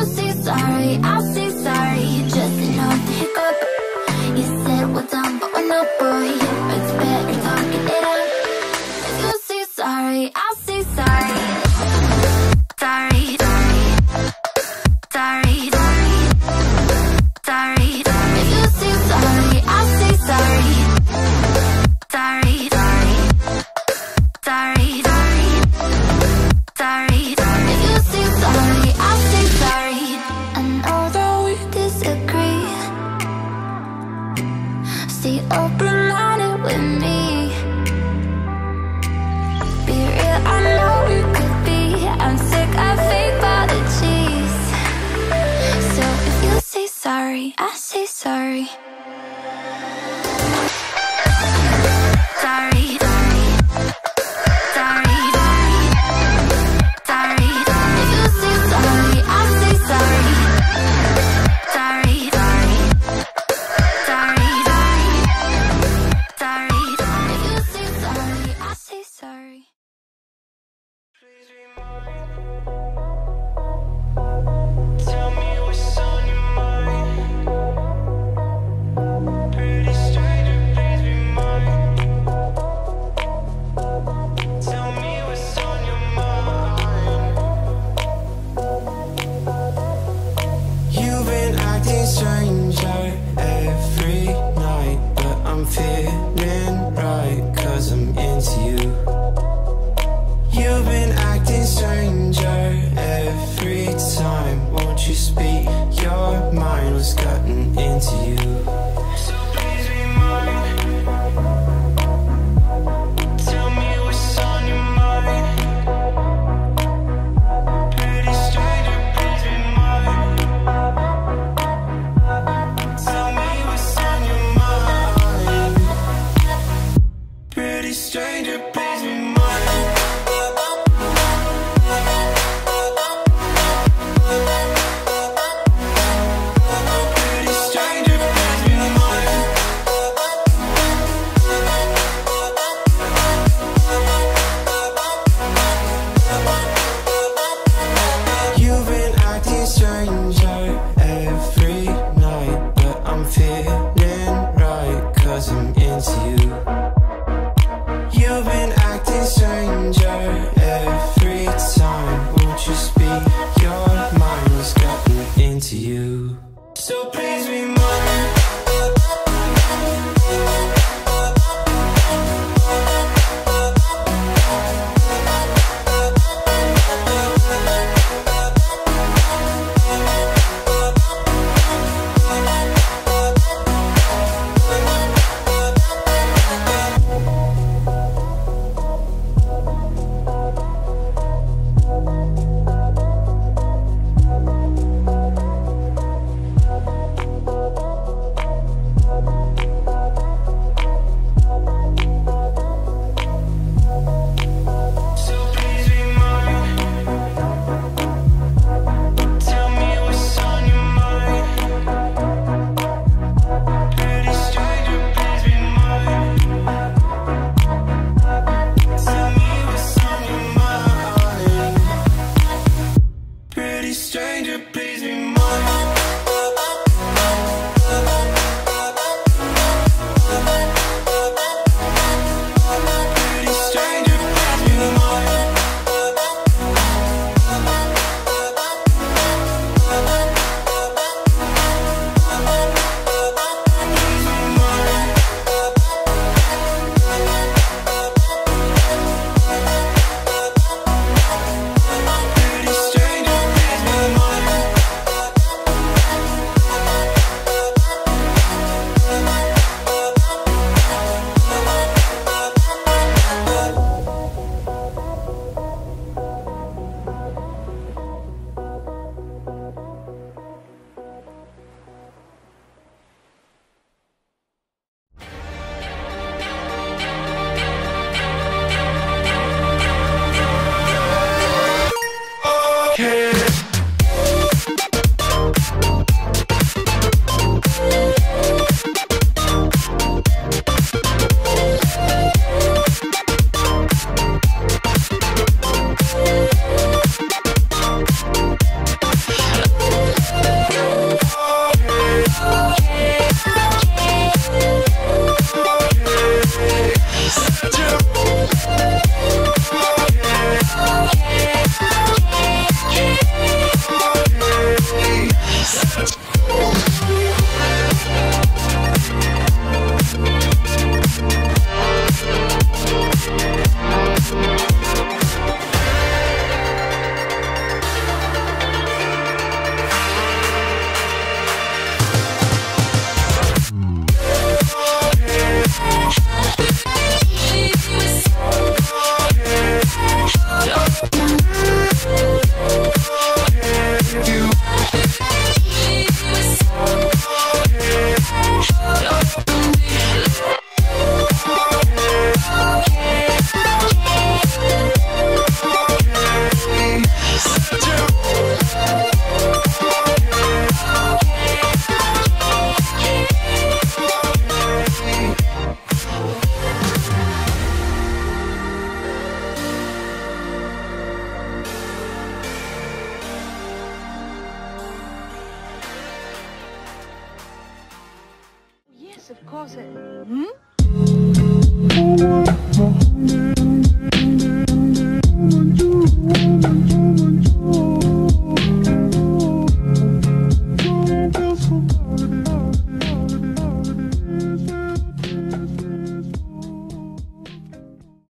you say sorry, I'll say sorry. You just didn't know the hiccup. You said we're done, but we're not, boy. It's better talking it out. If you say sorry, I'll say sorry. Sorry, sorry, sorry, sorry, sorry. If you say sorry, I'll say sorry. Sorry, sorry, sorry, sorry, sorry. If you say sorry, I'll say sorry. And although we disagree, stay open-minded with me. Be real, I know you could be. I'm sick of fake apologies. So if you say sorry, I say sorry. Sorry, sorry, sorry. Stranger brings me cose.